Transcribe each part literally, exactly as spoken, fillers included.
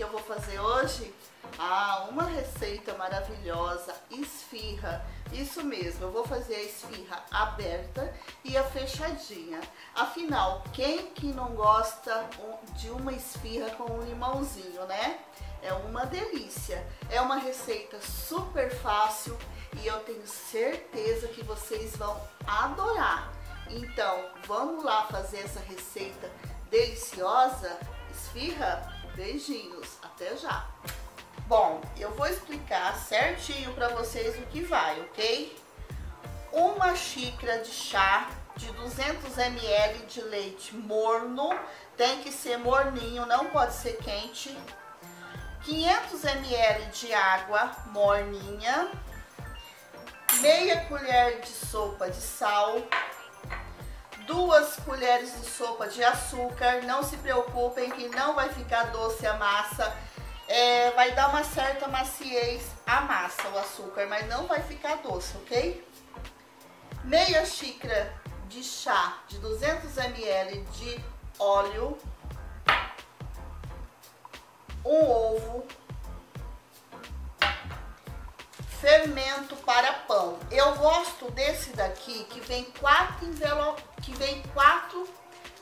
que eu vou fazer hoje? Ah, uma receita maravilhosa, esfirra. Isso mesmo, eu vou fazer a esfirra aberta e a fechadinha. Afinal, quem que não gosta de uma esfirra com um limãozinho, né? É uma delícia. É uma receita super fácil e eu tenho certeza que vocês vão adorar. Então, vamos lá fazer essa receita deliciosa, esfirra? Beijinhos, até já! Bom, eu vou explicar certinho para vocês o que vai, ok? Uma xícara de chá de duzentos mililitros de leite morno, tem que ser morninho, não pode ser quente. quinhentos mililitros de água morninha, meia colher de sopa de sal, duas colheres de sopa de açúcar. Não se preocupem que não vai ficar doce a massa. É, vai dar uma certa maciez à massa o açúcar, mas não vai ficar doce, ok? Meia xícara de chá de duzentos mililitros de óleo, um ovo, fermento para pão. Eu gosto desse daqui que vem quatro envelopes, que vem quatro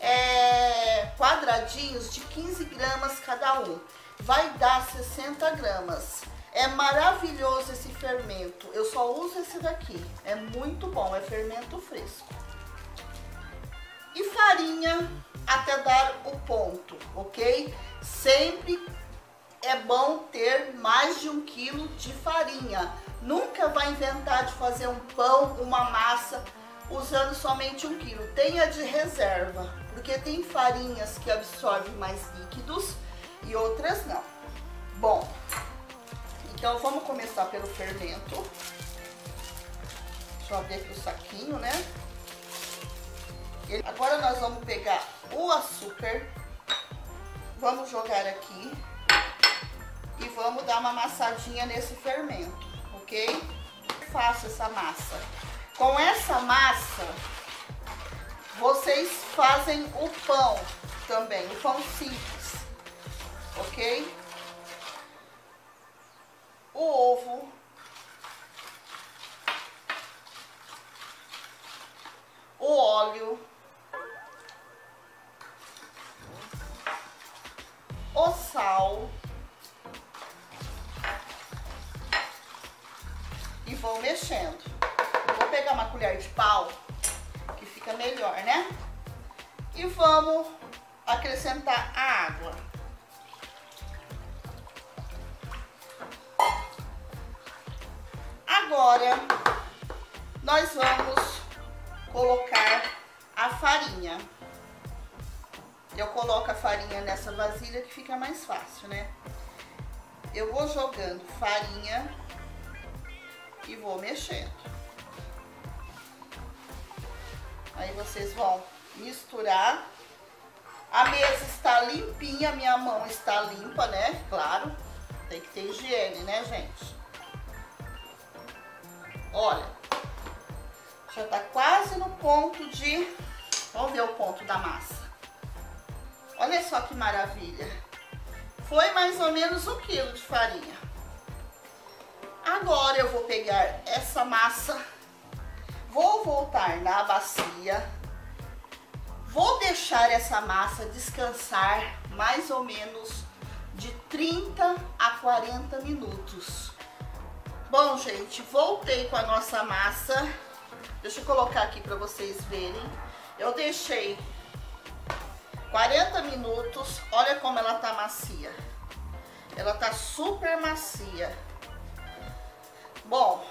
é, quadradinhos de quinze gramas cada um. Vai dar sessenta gramas. É maravilhoso esse fermento. Eu só uso esse daqui. É muito bom, é fermento fresco. E farinha até dar o ponto, ok? Sempre é bom ter mais de um quilo de farinha. Nunca vai inventar de fazer um pão, uma massa, usando somente um quilo. Tenha de reserva, porque tem farinhas que absorvem mais líquidos e outras não. Bom, então vamos começar pelo fermento. Deixa eu abrir aqui o saquinho, né? Ele... Agora nós vamos pegar o açúcar, vamos jogar aqui e vamos dar uma amassadinha nesse fermento, ok? Eu faço essa massa. Com essa massa, vocês fazem o pão também, o pão simples. Ok? O ovo, o óleo, o sal e vou mexendo. Vou pegar uma colher de pau que fica melhor, né? E vamos acrescentar a água. Agora nós vamos colocar a farinha. Eu coloco a farinha nessa vasilha que fica mais fácil, né? Eu vou jogando farinha e vou mexendo. Aí vocês vão misturar. A mesa está limpinha, minha mão está limpa, né? Claro, tem que ter higiene, né, gente? Olha, já tá quase no ponto de... Vamos ver o ponto da massa. Olha só que maravilha. Foi mais ou menos um quilo de farinha. Agora eu vou pegar essa massa, vou voltar na bacia, vou deixar essa massa descansar mais ou menos de trinta a quarenta minutos. Bom, gente, voltei com a nossa massa. Deixa eu colocar aqui para vocês verem. Eu deixei quarenta minutos. Olha como ela tá macia. Ela tá super macia. Bom,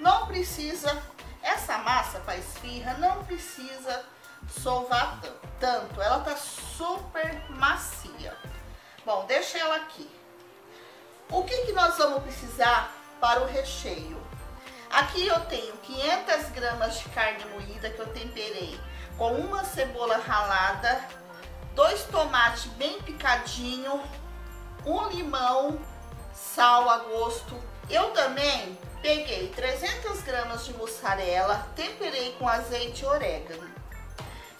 não precisa... Essa massa para esfirra não precisa sovar tanto. Ela tá super macia. Bom, deixa ela aqui. O que que nós vamos precisar para o recheio? Aqui eu tenho quinhentas gramas de carne moída que eu temperei com uma cebola ralada, dois tomates bem picadinho, um limão, sal a gosto. Eu também peguei trezentas gramas de mussarela, temperei com azeite e orégano.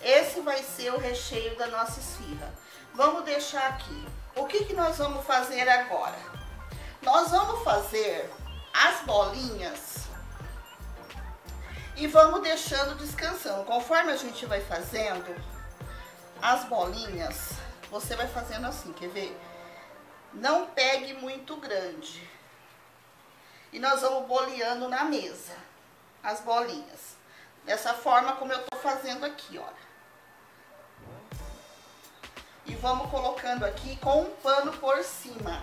Esse vai ser o recheio da nossa esfirra. Vamos deixar aqui. o que que nós vamos fazer agora? Nós vamos fazer as bolinhas e vamos deixando descansando. Conforme a gente vai fazendo as bolinhas, você vai fazendo assim, quer ver? Não pegue muito grande. E nós vamos boleando na mesa as bolinhas. Dessa forma como eu tô fazendo aqui, ó. E vamos colocando aqui com um pano por cima.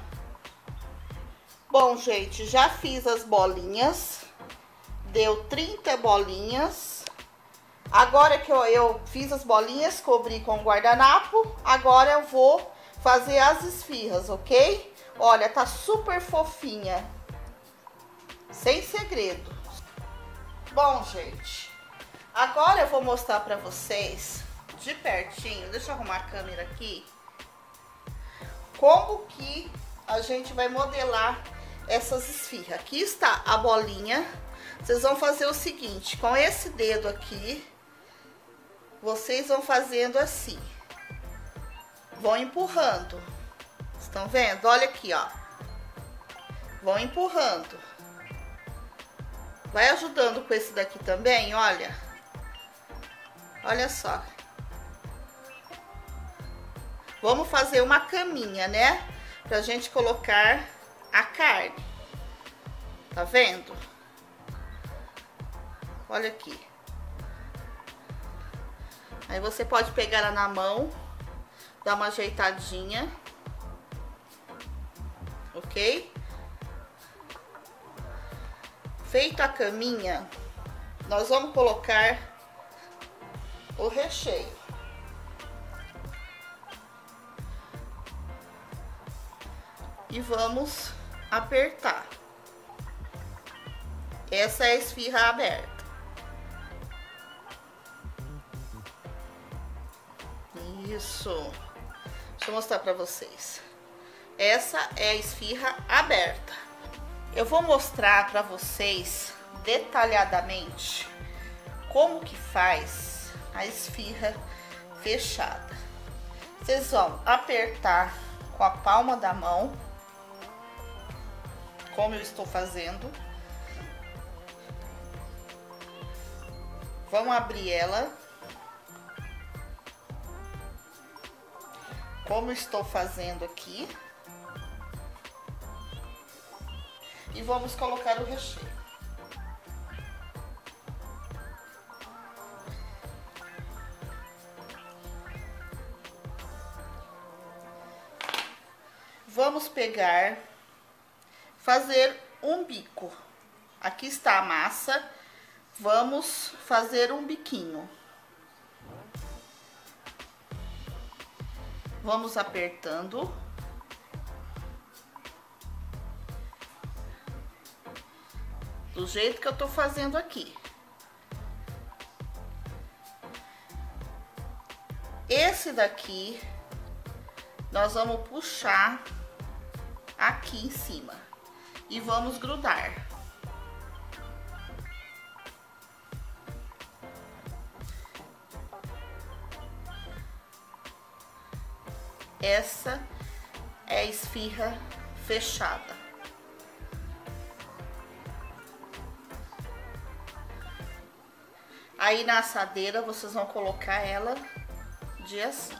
Bom, gente, já fiz as bolinhas. Deu trinta bolinhas. Agora que eu, eu fiz as bolinhas, cobri com guardanapo. Agora eu vou fazer as esfirras, ok? Olha, tá super fofinha. Sem segredo. Bom, gente, agora eu vou mostrar pra vocês de pertinho. Deixa eu arrumar a câmera aqui. Como que a gente vai modelar essas esfirras. Aqui está a bolinha. Vocês vão fazer o seguinte, com esse dedo aqui, vocês vão fazendo assim. Vão empurrando. Estão vendo? Olha aqui, ó. Vão empurrando. Vai ajudando com esse daqui também, olha. Olha só. Vamos fazer uma caminha, né? Pra gente colocar a carne. Tá vendo? Olha aqui. Aí você pode pegar ela na mão, dar uma ajeitadinha. Ok? Feito a caminha, nós vamos colocar o recheio. E vamos apertar. Essa é a esfirra aberta. Isso. Deixa eu mostrar pra vocês. Essa é a esfirra aberta. Eu vou mostrar pra vocês detalhadamente como que faz a esfirra fechada. Vocês vão apertar com a palma da mão, como eu estou fazendo. Vamos abrir ela, como estou fazendo aqui, e vamos colocar o recheio. Vamos pegar, fazer um bico. Aqui está a massa, vamos fazer um biquinho. Vamos apertando. Do jeito que eu tô fazendo aqui. Esse daqui, nós vamos puxar aqui em cima. E vamos grudar. Essa é a esfirra fechada. Aí na assadeira vocês vão colocar ela de assim.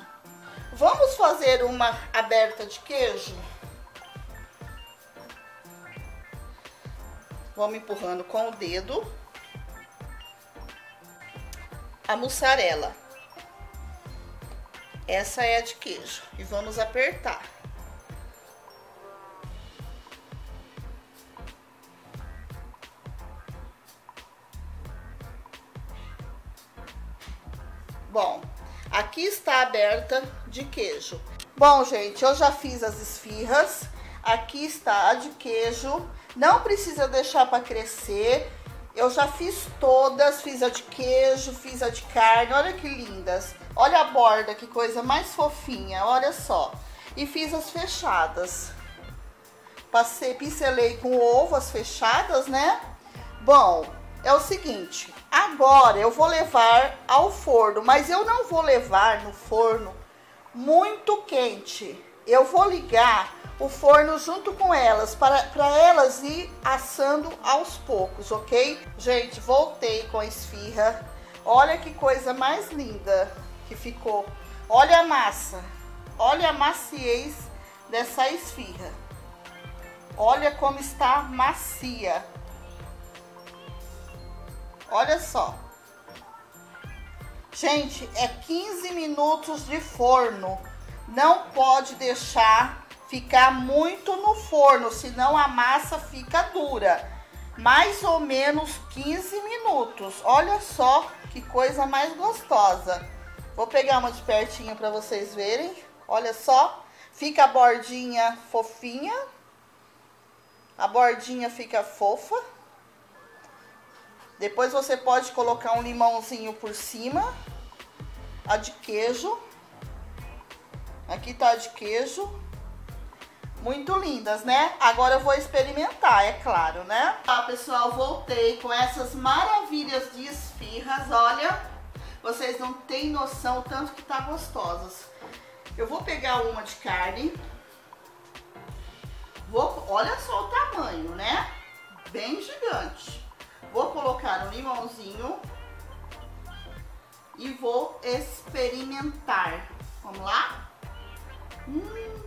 Vamos fazer uma aberta de queijo? Vamos empurrando com o dedo. A mussarela. Essa é a de queijo. E vamos apertar. Bom, aqui está aberta de queijo. Bom, gente, eu já fiz as esfirras. Aqui está a de queijo. Não precisa deixar para crescer. Eu já fiz todas, fiz a de queijo, fiz a de carne, olha que lindas. Olha a borda, que coisa mais fofinha, olha só. E fiz as fechadas. Passei, pincelei com ovo as fechadas, né? Bom, é o seguinte, agora eu vou levar ao forno, mas eu não vou levar no forno muito quente. eu vou ligar o forno junto com elas, para, para elas ir assando aos poucos, ok? Gente, voltei com a esfirra. Olha que coisa mais linda que ficou. Olha a massa. Olha a maciez dessa esfirra. Olha como está macia. Olha só. Gente, é quinze minutos de forno. Não pode deixar ficar muito no forno, senão a massa fica dura. Mais ou menos quinze minutos. Olha só que coisa mais gostosa. Vou pegar uma de pertinho para vocês verem. Olha só. Fica a bordinha fofinha. A bordinha fica fofa. Depois você pode colocar um limãozinho por cima. A de queijo. Aqui tá a de queijo. Muito lindas, né? Agora eu vou experimentar, é claro, né? Ó, pessoal, voltei com essas maravilhas de esfirras, olha. Vocês não têm noção o tanto que tá gostosas. Eu vou pegar uma de carne. Vou, olha só o tamanho, né? Bem gigante. Vou colocar um limãozinho. E vou experimentar. Vamos lá? Hum...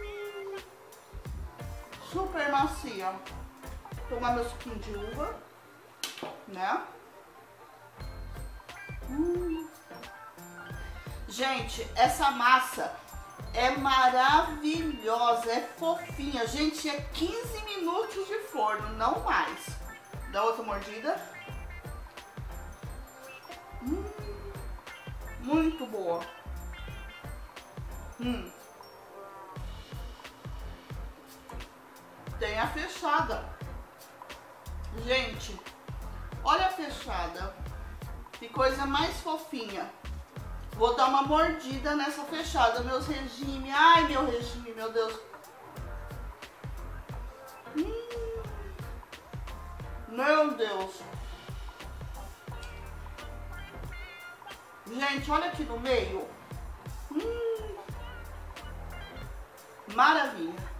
Super macia. Vou tomar meu suquinho de uva, né? Hum. Gente, essa massa é maravilhosa, é fofinha. Gente, é quinze minutos de forno, não mais. Dá outra mordida. Hum. Muito boa. Hum. Tem a fechada. Gente, olha a fechada. Que coisa mais fofinha. Vou dar uma mordida nessa fechada. Meus regime. Ai, meu regime, meu Deus. Hum, meu Deus. Gente, olha aqui no meio. Hum, maravilha.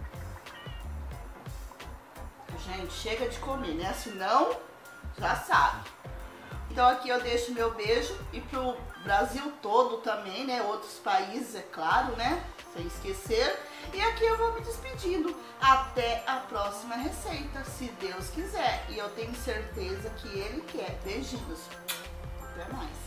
Gente, chega de comer, né? Senão, já sabe. Então aqui eu deixo meu beijo. E pro Brasil todo também, né? Outros países, é claro, né? Sem esquecer. E aqui eu vou me despedindo. Até a próxima receita, se Deus quiser. E eu tenho certeza que Ele quer. Beijinhos. Até mais.